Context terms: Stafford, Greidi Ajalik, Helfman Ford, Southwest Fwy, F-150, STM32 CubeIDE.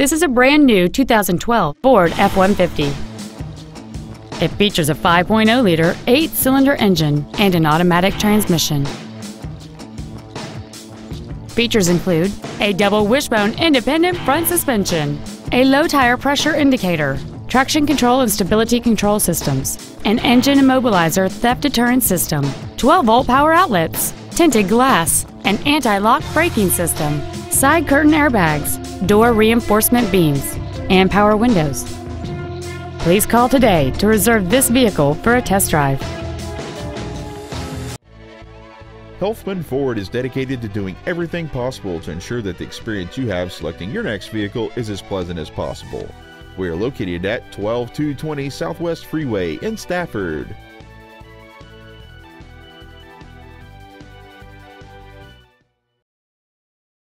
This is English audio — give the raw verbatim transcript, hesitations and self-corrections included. This is a brand new two thousand twelve Ford F one fifty. It features a five point oh liter eight-cylinder engine and an automatic transmission. Features include a double wishbone independent front suspension, a low tire pressure indicator, traction control and stability control systems, an engine immobilizer theft deterrent system, twelve volt power outlets, tinted glass, an anti-lock braking system, side curtain airbags, door reinforcement beams, and power windows. Please call today to reserve this vehicle for a test drive. Helfman Ford is dedicated to doing everything possible to ensure that the experience you have selecting your next vehicle is as pleasant as possible. We are located at twelve two twenty Southwest Freeway in Stafford.